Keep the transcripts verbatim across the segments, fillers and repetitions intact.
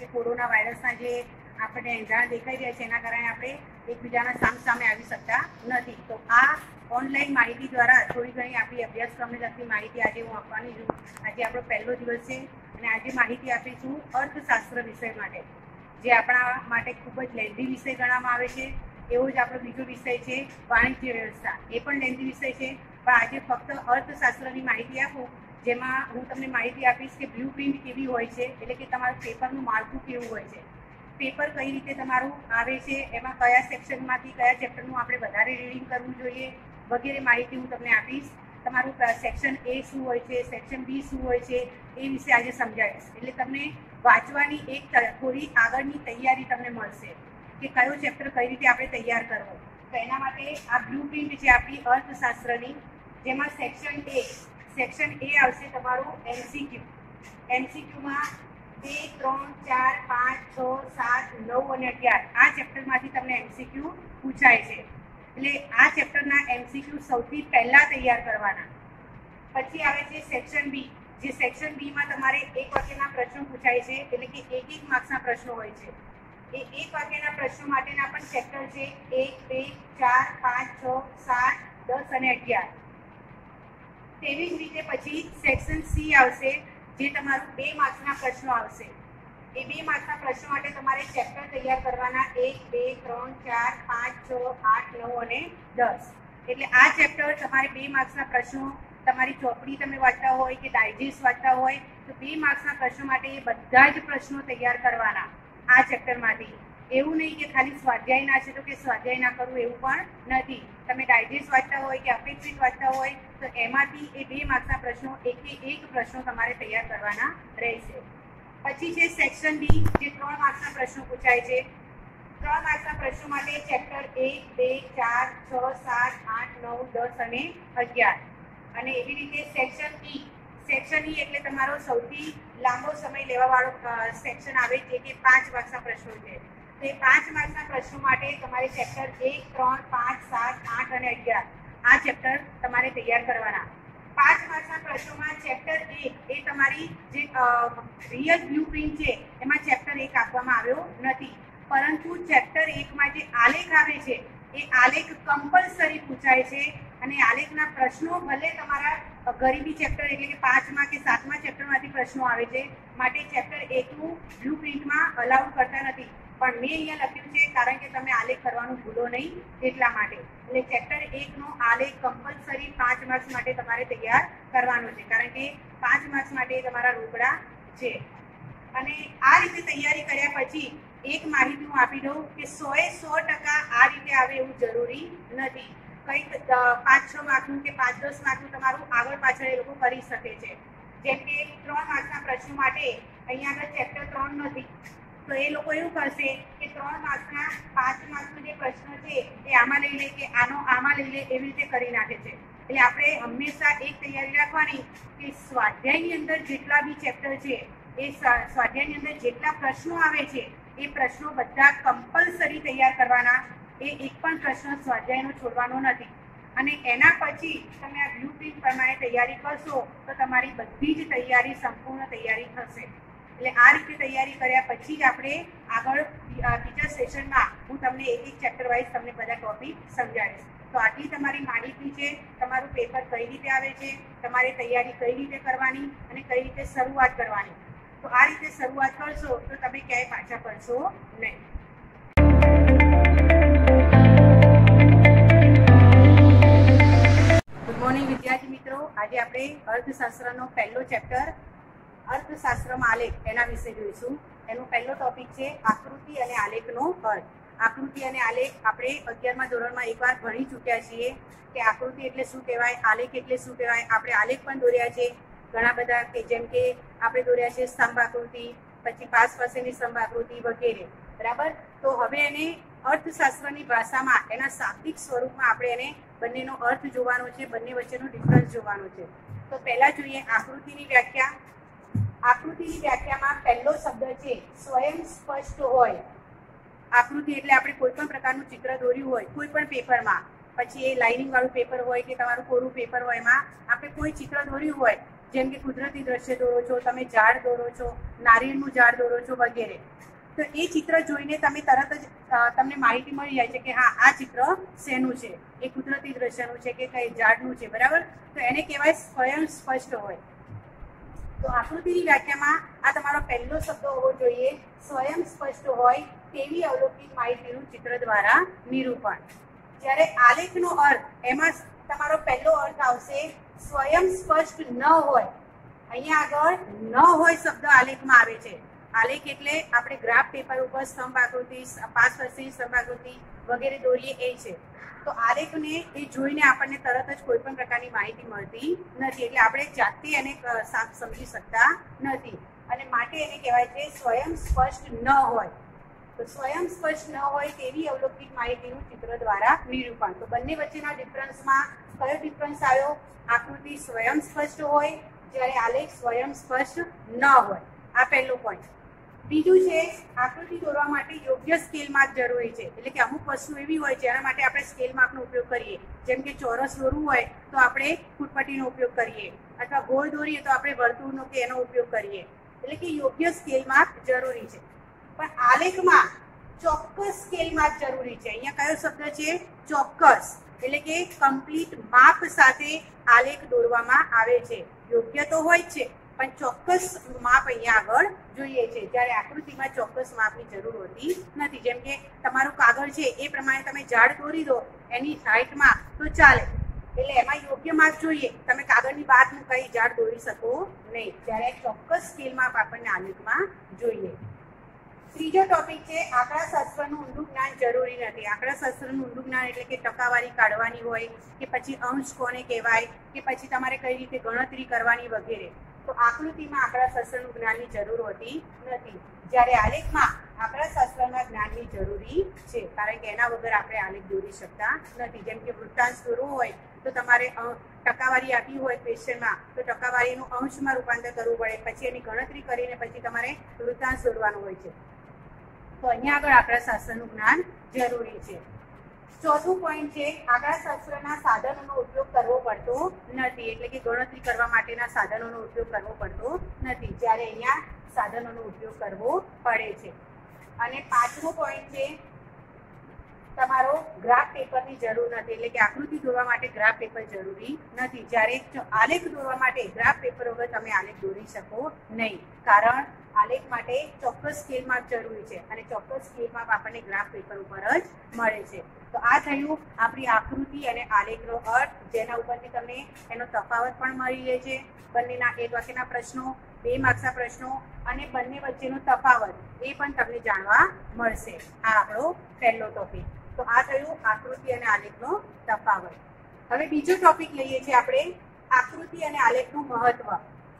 कि कोरोना वायरसना जे आपणे अंजार देखाई रह्या छे एना कारणे आपणे एकबीजाना सामसामे आवी शकता नथी। तो आ ऑनलाइन माहिती द्वारा थोड़ी घणी आपणी अभ्यासक्रमने लगती माहिती आज हूँ आपवानी छूं। आज आपणो पहलो दिवस छे अने आज माहिती आपीशुं अर्थशास्त्र विषय माटे, जे आपणा माटे खूब ज लेंथी विषय गणवामां आवे छे। एवो ज आपणो बीजो विषय छे वाणिज्य व्यवस्था, ए पण लेंथी विषय छे, पण आज फक्त अर्थशास्त्रनी माहिती आपो जेमा हूँ तमने माहिती आपीश के ब्लू प्रिंट केवी होय छे, एटले के तमारुं पेपरनुं माळखुं केवुं होय छे, पेपर कई रीते तमारुं आवे छे, एमां कया सेक्शनमांथी कया चेप्टरनुं आपणे वधारे रीडिंग करवुं जोईए वगैरे माहिती हूँ तमने आपीश। तमारुं सेक्शन ए शुं होय छे, सेक्शन बी शुं होय छे ए विषे आजे समजावीश, एटले तमने वांचवानी एक थोड़ी आगळनी तैयारी तमने मळशे के कयो चेप्टर कई रीते आपणे तैयार करवो। तो एना माटे आ ब्लू प्रिंट जे आपणी अर्थशास्त्रनी, जेमां सेक्शन ए सेक्शन ए आवशे तमारो एमसीक्यू, एमसीक्यू में बे त्रण चार पांच छ सात नौ और अगियार आ चेप्टर में तमने एमसीक्यू पूछाय छे, एटले आ चेप्टरना एमसीक्यू सौथी पहला तैयार करवाना। पछी आवे छे सेक्शन बी, जे सेक्शन बी में तमारे एक वाक्यना प्रश्नो पूछाय छे, एटले के एक एक मार्क्सना प्रश्नो होय छे। ए एक वाक्यना प्रश्नो माटेना पण चेप्टर छे एक बे चार पांच छ सात दस और अगियार। तेवीज रीते पछी सेक्शन सी आवशे, जे तमारुं बे मार्क्सना प्रश्नो आवशे। ए बे मार्क्सना प्रश्नो माटे तमारे चेप्टर तैयार करवाना एक बे त्रण चार पांच छ आठ नौ अने दस। एटले आ चेप्टर तमारे बे मार्क्सना प्रश्नो तमारी चोपड़ी तमे वांचता होय के डायजेस्ट वांचता होय तो बे मार्क्सना प्रश्नो माटे ए बधा ज प्रश्नो तैयार करवाना आ चेप्टरमांथी। एवुं नहीं के खाली स्वाध्याय ना छे तो के स्वाध्याय ना करूं एवुं पण नथी, तमे डायजेस्ट वांचता होय के अपेक्षित वांचता होय तो एमांथी ए बे मार्क्सना प्रश्नो एके एक प्रश्नो तमारे तैयार करवाना रहेशे। पछी छे सेक्शन डी, जे त्रण मार्क्सना प्रश्नो पूछाय छे। त्रण मार्क्सना प्रश्नो माटे चेप्टर एक बे चार छ सात आठ नौ दस अने अगियार। अने एवी रीते सेक्शन ई, सेक्शन ई एटले तमारो सौथी लांबो समय लेवावाळो सेक्शन आवे जे के पांच मार्क्सना प्रश्नो छे। तो ए पांच मार्क्सना प्रश्नो माटे तमारे चेप्टर एक त्रण पांच सात आठ अने अगियार आ चेप्टर तमारे तैयार करवाना। पांच मार्क्सना प्रश्नोमां चेप्टर एक ए तमारी जे रियल ब्लूप्रिंट छे एमां चेप्टर एक आपवामां आव्यो नथी, परंतु चेप्टर एक मां जे आलेख आवे छे ए आलेख कंपल्सरी पूछाय छे अने आलेखना प्रश्नो भले तमारा गरीबी चेप्टर एटले के पांचमा के सातमा चेप्टरमांथी प्रश्नो आवे छे माटे चेप्टर एकनुं ब्लूप्रिंटमां अलाउ करता नथी, पण मैं अहींया लख्युं छे कारण के तमे आलेख करवानुं भूलो नहीं एटला माटे। एटले चेप्टर एक नो आलेख कंपल्सरी पांच मार्क्स माटे तमारे तैयार करवानो छे कारण के पांच मार्क्स माटे तमारा रोकड़ा छे। अने आ रीते तैयारी कर्या पछी एक माहिती हुं आपी दऊं के सौ ए सौ टका आ रीते आवे एवुं जरूरी नथी, कंईक पांच छ मार्क्सनुं के पांच दस मार्क्सनुं तमारुं आगळ पाछळ ए लोको करी शके छे। जेम के त्रण मार्क्सना प्रश्नो माटे अहींया आगळ चेप्टर त्रण नथी तो ये लोग एवं करते कि त्रण मार्क्सना पांच मार्क्सनो जे प्रश्न छे ए आमा लई ले के आनो आमा लई ले एवी रीते करी नाखे छे। एटले आपणे हमेशा एक तैयारी राखवानी कि स्वाध्यायनी अंदर जेटला बी चेप्टर छे ए स्वाध्यायनी अंदर जेटला प्रश्नो आवे छे ए प्रश्नो बधा कंपल्सरी तैयार करवाना, ए एक पण प्रश्न स्वाध्यायनो छोडवानो नथी। अने एना पछी तमे आ ब्लूप्रिंट प्रमाणे तैयारी करशो तो तमारी बधी ज तैयारी संपूर्ण तैयारी थशे। એટલે આ રીતે તૈયારી કર્યા પછી જ આપણે આગળ બીજા સેશનમાં હું તમને એક એક ચેપ્ટર વાઇઝ તમને બધા ટોપિક સમજાવીશ। તો આટલી તમારી માહિતી છે, તમારું પેપર કઈ રીતે આવે છે, તમારે તૈયારી કઈ રીતે કરવાની અને કઈ રીતે શરૂઆત કરવાની। તો આ રીતે શરૂઆત કરશો તો તમે ક્યાંય પાછા પડશો નહીં। ગુડ મોર્નિંગ વિદ્યાર્થી મિત્રો, આજે આપણે અર્થશાસ્ત્રનો પહેલો ચેપ્ટર अर्थशास्त्र में आलेख एना विषे जोईशुं। एनो पहलो टॉपिक छे आकृति अने आलेखनो अर्थ। आकृति अने आलेख आपणे अगियारमा धोरणमां एकवार भणी चूक्या छीए के आकृति एटले शुं कहेवाय, आलेख एटले शुं कहेवाय। आपणे आलेख पण दोर्या छे घणा बधा के जेम के आपणे दोर्या छे स्तंभ आकृति, पछी पास पासेनी स्तंभ आकृति वगैरे, बराबर। तो हवे एने अर्थशास्त्रनी भाषामां एना शाब्दिक स्वरूपमां आपणे एने बंनेनो अर्थ जोवानो छे, बंने वच्चेनो डिफरन्स जोवानो छे। तो पहेला जोईए आकृतिनी व्याख्या। आकृति की व्याख्या में पहलो शब्द है स्वयं स्पष्ट होय। आकृति एटले आपणे कोईपण प्रकारनुं चित्र दोर्युं होय कोईपण पेपर में, पछी ए लाइनिंग वाळुं पेपर होय के तमारुं कोरुं पेपर होय, एमां आपणे कोई चित्र दोर्युं होय જેમ કે કુદરતી દ્રશ્ય દોરો છો તમે, ઝાડ દોરો છો, નારિયેળનું ઝાડ દોરો છો વગેરે, તો એ ચિત્ર જોઈને તમે તરત જ તમને માહિતી મળી જાય છે કે હા આ ચિત્ર શેનું છે, એ કુદરતી દ્રશ્યનું છે કે કઈ ઝાડનું છે, બરાબર. તો એને કહેવાય સ્વયં સ્પષ્ટ હોય. તો આકૃતિની વ્યાખ્યામાં આ તમારો પહેલો શબ્દ હોવો જોઈએ, સ્વયં સ્પષ્ટ હોય તેવી અવલોકિત માહિતીનું ચિત્ર દ્વારા નિરૂપણ. જ્યારે આલેખનો અર્થ, એમાં તમારો પહેલો અર્થ આવશે સ્વયં સ્પષ્ટ ન હોય. અહીંયા આગળ ન હોય શબ્દ આલેખમાં આવે છે. આલેખ એટલે આપણે ગ્રાફ પેપર ઉપર સ્તંભ આકૃતિ, પાંચ વર્ષની સ્તંભ આકૃતિ વગેરે દોરીએ એ છે. તો આલેખને એ જોઈને આપણને તરત જ કોઈ પણ પ્રકારની માહિતી મળતી નથી, એટલે આપણે જાતે એને સમજી શકતા નથી, અને માટે એને કહેવાય છે સ્વયં સ્પષ્ટ ન હોય. તો સ્વયં સ્પષ્ટ ન હોય તેવી અવલોકિત માહિતીનું ચિત્ર દ્વારા નિરૂપણ. તો બંને વચ્ચેના ડિફરન્સમાં કયો ડિફરન્સ આવ્યો? આકૃતિ સ્વયં સ્પષ્ટ હોય જ્યારે આલેખ સ્વયં સ્પષ્ટ ન હોય. આ પહેલો પોઈન્ટ. બીજું છે, આકૃતિ દોરવા માટે યોગ્ય સ્કેલ માપ જરૂરી છે. એટલે કે અમુક વસ્તુ એવી હોય જેના માટે આપણે સ્કેલ માપનો ઉપયોગ કરીએ. જેમ કે ચોરસ દોરવું હોય તો આપણે ફૂટપટ્ટીનો ઉપયોગ કરીએ, અથવા ગોળ દોરીએ તો આપણે વર્તુળનો કે એનો ઉપયોગ કરીએ. એટલે કે યોગ્ય સ્કેલ માપ જરૂરી છે. પણ આલેખમાં ચોક્કસ સ્કેલ માપ જરૂરી છે. અહીંયા કયો શબ્દ છે? ચોક્કસ, એટલે કે કમ્પ્લીટ માપ સાથે આલેખ દોરવામાં આવે છે. યોગ્ય તો હોય છે, પણ ચોક્કસ માપ અહીંયા આગળ જોઈએ છે, જ્યારે આકૃતિમાં ચોક્કસ માપની જરૂર હોતી નથી. જેમ કે તમારું કાગળ છે એ પ્રમાણે તમે ઝાડ દોરી દો એની હાઇટમાં તો ચાલે, એટલે એમાં યોગ્ય માપ જોઈએ. તમે કાગળની બહાર મૂકાઈ ઝાડ દોરી શકો નહીં, જ્યારે ચોક્કસ સ્કેલ માપ આપણને આલેખમાં જોઈએ. ત્રીજો ટોપિક છે, આંકડાશાસ્ત્રનું ઊંડું જ્ઞાન જરૂરી નથી. આંકડાશાસ્ત્રનું ઊંડું જ્ઞાન એટલે કે ટકાવારી કાઢવાની હોય, કે પછી અંશ કોને કહેવાય, કે પછી તમારે કઈ રીતે ગણતરી કરવાની વગેરે. તો આકૃતિમાં આંકડાશાસ્ત્રનું જ્ઞાનની જરૂર હોતી નથી, જ્યારે આલેખમાં આંકડાશાસ્ત્રના જ્ઞાનની જરૂરી છે, કારણ કે એના વગર આપણે આલેખ દોરી શકતા નથી. જેમ કે વૃત્તાંશ દોરવો હોય તો તમારે ટકાવારી આપી હોય ક્વેશ્ચનમાં, તો ટકાવારીનું અંશમાં રૂપાંતર કરવું પડે, પછી એની ગણતરી કરીને પછી તમારે વૃત્તાંશ દોરવાનું હોય છે. તો અહીંયા આગળ આંકડાશાસ્ત્રનું જ્ઞાન જરૂરી છે. ચોથું પોઈન્ટ છે, આંકડાશાસ્ત્રના સાધનોનો ઉપયોગ કરવો પડતો નથી, એટલે કે ગણતરી કરવા માટેના સાધનોનો ઉપયોગ કરવો પડતો નથી, જ્યારે અહીંયા સાધનોનો ઉપયોગ કરવો પડે છે. અને પાંચમો પોઈન્ટ છે, તમારો ગ્રાફ પેપરની જરૂર નથી, એટલે કે આકૃતિ દોરવા માટે ગ્રાફ પેપર જરૂરી નથી, જ્યારે આલેખ દોરવા માટે ગ્રાફ પેપર વગર તમે આલેખ દોરી શકો નહીં, કારણ આલેખ માટે ચોક્કસ સ્કેલ માપ જરૂરી છે, અને ચોક્કસ સ્કેલ માપ આપણને ગ્રાફ પેપર ઉપર જ મળે છે. તો આ થયું આપણી આકૃતિ અને આલેખનો અર્થ, જેના ઉપરથી તમને એનો તફાવત પણ મળી રહે છે. બંનેના એક વાક્યના પ્રશ્નો, બે માર્ક્સના પ્રશ્નો અને બંને વચ્ચેનો તફાવત એ પણ તમને જાણવા મળશે. આ આપણો પહેલો ટોપિક. તો આ થયું આકૃતિ અને આલેખનો તફાવત. હવે બીજો ટોપિક લઈએ છીએ આપણે, આકૃતિ અને આલેખનું મહત્વ.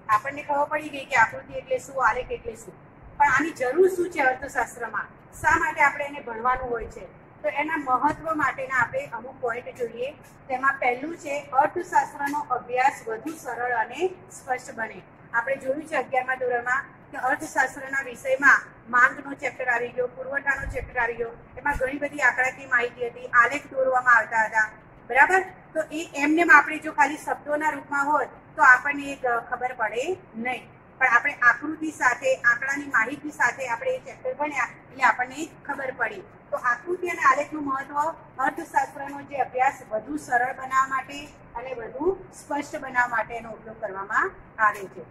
આપણને ખબર પડી ગઈ કે આકૃતિ એટલે શું, આલેખ એટલે શું, પણ આની જરૂર શું છે અર્થશાસ્ત્રમાં, શા માટે આપણે એને ભણવાનું હોય છે, તો એના મહત્વ માટેના આપણે અમુક પોઈન્ટ જોઈએ. તેમાં પહેલું છે, અર્થશાસ્ત્રનો અભ્યાસ વધુ સરળ અને સ્પષ્ટ બને. આપણે જોયું છે અગિયારમાં ધોરણમાં કે અર્થશાસ્ત્રના વિષયમાં માંગનો ચેપ્ટર આવી ગયો, પુરવઠાનો ચેપ્ટર આવી ગયો, એમાં ઘણી બધી આંકડાકીય માહિતી હતી, આલેખ દોરવામાં આવતા હતા, બરાબર. તો એ એમને આપણે જો ખાલી શબ્દોના રૂપમાં હોત તો આપણને એ ખબર પડે નહીં, પણ આપણે આકૃતિ સાથે, આંકડાની માહિતી સાથે આપણે એ ચેપ્ટર ભણ્યા એટલે આપણને ખબર પડી. તો આકૃતિ અને આલેખનું મહત્વ અર્થશાસ્ત્રનો જે અભ્યાસ વધુ સરળ બનાવવા માટે અને વધુ સ્પષ્ટ બનાવવા માટે એનો ઉપયોગ કરવામાં આવે છે.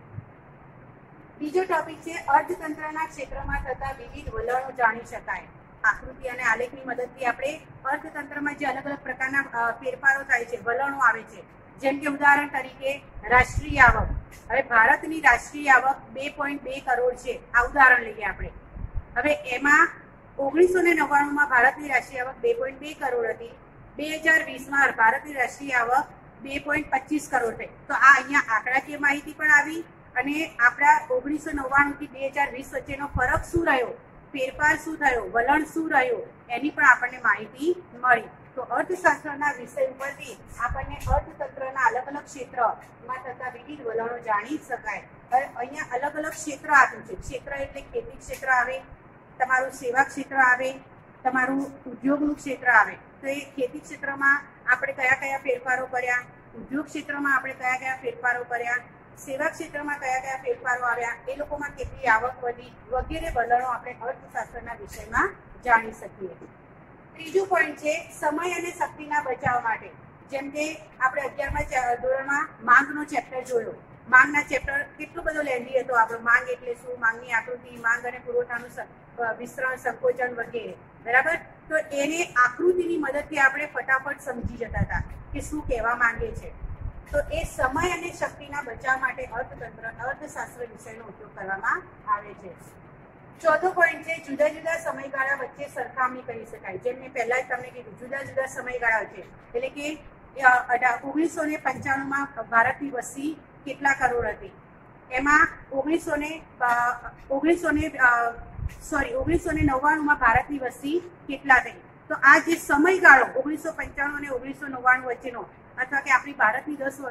બીજો ટોપિક છે, અર્થતંત્રના ક્ષેત્રમાં થતા વિવિધ વલણો જાણી શકાય. આકૃતિ અને આલેખની મદદથી આપણે અર્થતંત્રમાં જે અલગ અલગ પ્રકારના ફેરફારો થાય છે, વલણો આવે છે. જેમ કે ઉદાહરણ તરીકે રાષ્ટ્રીય આવક. હવે ભારતની રાષ્ટ્રીય આવક બે પોઈન્ટ બે કરોડ છે, આ ઉદાહરણ લઈએ આપણે. હવે એમાં ઓગણીસો ને નવ્વાણુંમાં ભારતની રાષ્ટ્રીય આવક બે પોઈન્ટ બે કરોડ હતી, બે હજાર વીસમાં ભારતની રાષ્ટ્રીય આવક બે પોઈન્ટ પચીસ કરોડ થઈ. તો આ અહીંયા આંકડાકીય માહિતી પણ આવી, અને આપણા ઓગણીસો નવ્વાણું થી બે હજાર વીસ વચ્ચેનો ફરક શું રહ્યો, ફેરફાર શું થયો, વલણ શું રહ્યો, એની પણ આપણને માહિતી મળી. તો અર્થશાસ્ત્રના વિષય ઉપરથી આપણને અર્થતંત્રના અલગ અલગ ક્ષેત્રમાં થતા વિવિધ વલણો જાણી શકાય. અહીંયા અલગ અલગ ક્ષેત્ર આપ્યું છે. ક્ષેત્ર એટલે ખેતી ક્ષેત્ર આવે, તમારું સેવા ક્ષેત્ર આવે, તમારું ઉદ્યોગનું ક્ષેત્ર આવે. તો એ ખેતી ક્ષેત્રમાં આપણે કયા કયા ફેરફારો કર્યા, ઉદ્યોગ ક્ષેત્રમાં આપણે કયા કયા ફેરફારો કર્યા, સેવા ક્ષેત્રમાં કયા કયા ફેરફારો આવ્યા, એ લોકોમાં કેટલી આવક વધી વગેરે વલણો આપણે અર્થશાસ્ત્રના વિષયમાં જાણી શકીએ. ત્રીજું પોઈન્ટ છે સમય અને શક્તિના બચાવ માટે. જેમ કે આપણે અગિયારમાં ધોરણમાં માંગનો ચેપ્ટર જોયો. માંગના ચેપ્ટર કેટલો બધો લેન્ધી હતો આપણો. માંગ એટલે શું, માંગની આકૃતિ, માંગ અને પુરવઠાનું વિસ્તરણ, સંકોચન વગેરે. બરાબર, તો એને આકૃતિની મદદથી આપણે ફટાફટ સમજી જતા હતા કે શું કહેવા માંગે છે. તો એ સમય અને શક્તિના બચાવ માટે અર્થતંત્ર અર્થશાસ્ત્ર વિષયનો ઉપયોગ કરવામાં આવે છે. ચોથો પોઈન્ટ છે જુદા જુદા સમયગાળા વચ્ચે સરખામણી કરી શકાય. જેમ મેં પહેલા જ તમને કીધું, જુદા જુદા સમયગાળા છે એટલે કે ઓગણીસો ને પંચાણુંમાં ભારતની વસ્તી કેટલા કરોડ હતી, એમાં ઓગણીસો ને ઓગણીસો ને સોરી ઓગણીસો ને નવ્વાણુંમાં ભારતની વસ્તી કેટલા થઈ. તો આ જે સમયગાળો ઓગણીસો પંચાણું અને ઓગણીસો નવ્વાણું વચ્ચેનો, અથવા કે આપણી ભારતની દસ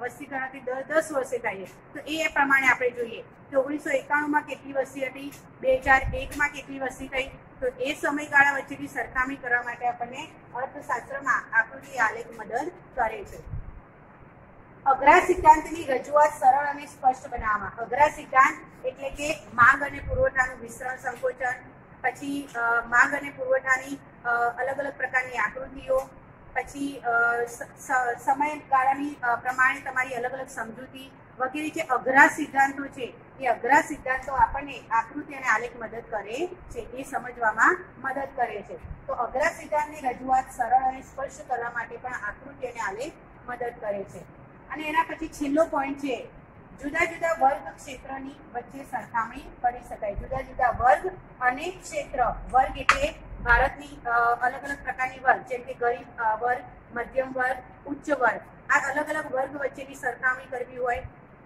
વસ્તી ગણતરી દસ વર્ષે થાય તો એ પ્રમાણે આપણે જોઈએ કે ઓગણીસો એકાણુંમાં કેટલી વસ્તી હતી, બે હજાર એકમાં કેટલી વસ્તી થઈ. તો એ સમયગાળા વચ્ચેની સરખામણી કરવા માટે આપણને અર્થશાસ્ત્રમાં આકૃતિ આલેખ મદદ કરે છે. અઘરા સિદ્ધાંતની રજૂઆત સરળ અને સ્પષ્ટ બનાવવામાં. અઘરા સિદ્ધાંત એટલે કે માંગ અને પુરવઠાનું વિસ્તરણ, સંકોચન, પછી માંગ અને પુરવઠાની અલગ અલગ પ્રકારની આકૃતિઓ, પછી સમયગાળાની પ્રમાણે તમારી અલગ અલગ સમજૂતી વગેરે જે અઘરા સિદ્ધાંતો છે, એ અઘરા સિદ્ધાંતો આપણને આકૃતિ અને આલેખ મદદ કરે છે, એ સમજવામાં મદદ કરે છે. તો અઘરા સિદ્ધાંતની રજૂઆત સરળ અને સ્પષ્ટ કરવા માટે પણ આકૃતિ અને આલેખ મદદ કરે છે. અને એના પછી છેલ્લો પોઈન્ટ છે જુદા જુદા વર્ગ ક્ષેત્રની વચ્ચે સરખામણી કરી શકાય. જુદા જુદા વર્ગ અને ક્ષેત્ર. વર્ગ એટલે ભારતની અલગ અલગ પ્રકારની વર્ગ, જેમ કે ગરીબ વર્ગ, મધ્યમ વર્ગ, ઉચ્ચ વર્ગ, આ અલગ અલગ વર્ગ વચ્ચેની સરખામણી કરવી હોય.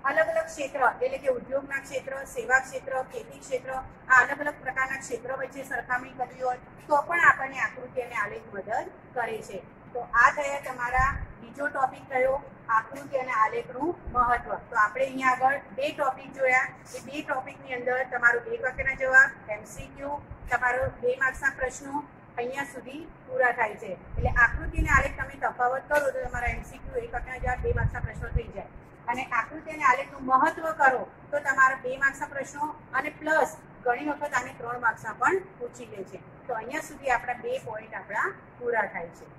અલગ અલગ ક્ષેત્ર એટલે કે ઉદ્યોગના ક્ષેત્ર, સેવા ક્ષેત્ર, ખેતી ક્ષેત્ર, આ અલગ અલગ પ્રકારના ક્ષેત્ર વચ્ચે સરખામણી કરવી હોય તો પણ આપણને આકૃતિ અને આલેખ મદદ કરે છે. તો આ થયા તમારા બીજો ટોપિક થયો આકૃતિ અને આલેખનું મહત્વ. તો આપણે અહીંયા આગળ બે ટોપિક જોયા. એ બે ટોપિકની અંદર તમારો એક વાક્યના જવાબ, એમસીક્યુ, તમારો બે માર્ક્સના પ્રશ્નો અહીંયા સુધી પૂરા થાય છે. એટલે આકૃતિ અને આલેખ તમે તફાવત કરો તો તમારા એમસીક્યુ, એક વાક્યના જવાબ, બે માર્ક્સના પ્રશ્નો થઈ જાય. અને આકૃતિ અને આલેખનું મહત્વ કરો તો તમારા બે માર્ક્સના પ્રશ્નો અને પ્લસ ઘણી વખત આને ત્રણ માર્ક્સના પણ પૂછી લે છે. તો અહીંયા સુધી આપણા બે પોઈન્ટ આપણા પૂરા થાય છે.